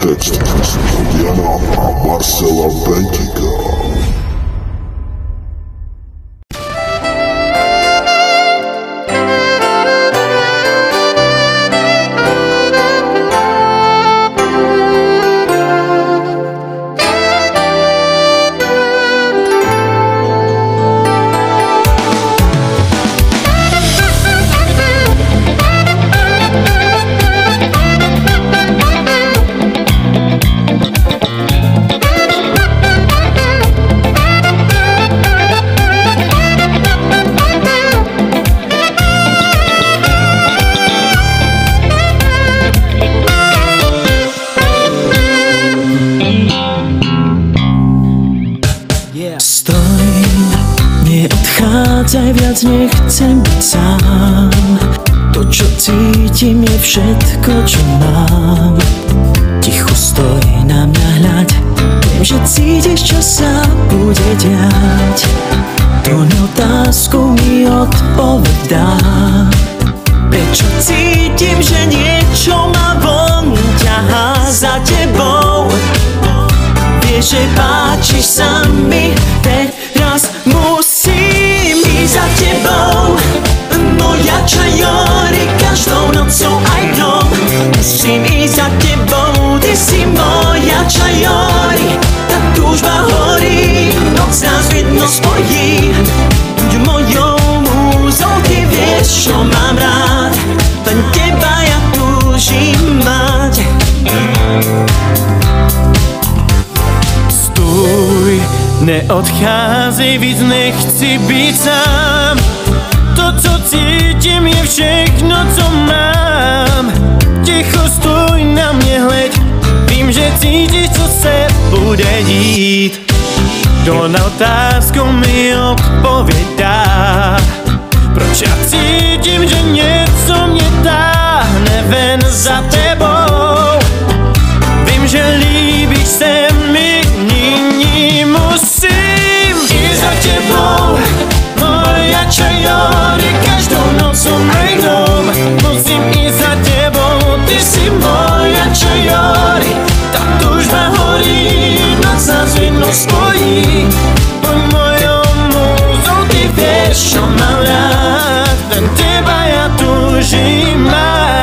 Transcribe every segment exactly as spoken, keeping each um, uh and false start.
Textos de Jana Marsella Bendiga. Neodchádzaj, viac nechcem byť sám. To, čo cítim, je všetko, čo mám. Ticho stoj na mňa hľaď, viem, že cítiš, čo sa bude diať. To na otázku mi odpovedá, prečo cítim, že niečo ma von ťahá za tebou. Vieš, že páčiš sa mi, teraz musím ísť za tebou. Moja čajori každou nocou aj dom. Musím ísť za tebou, ty si moja čajori. Tá túžba horí, noc nás vidno spojí. Buď mojou múzou, ty vieš, čo mám rád. Len teba ja túžim mať. Neodcházej, víc nechci být sám. To, co cítím, je všechno, co mám. Ticho stoj na mě hleď, vím, že cítíš, co se bude dít. Kdo na otázku mi odpovědá, proč já cítím, že něco mě táhne ven za tebou. Vím, že líbíš se mi, nyní musím i za tebou. Moja čajori každou nocou najdou. Musím i za tebou, ty si moja čajori. Ta tužba horí, noc nás vidno spojí. Pod mojou múzou, ty vieš, čo mám rád. Len teba ja tužím mať.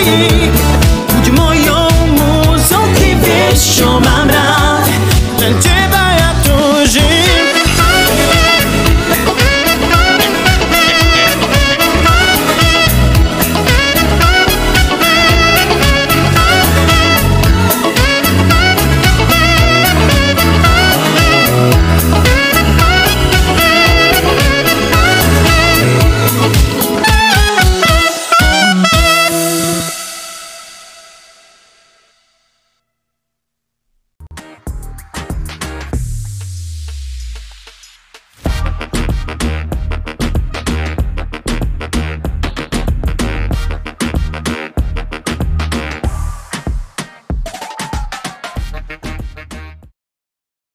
We'll be right back.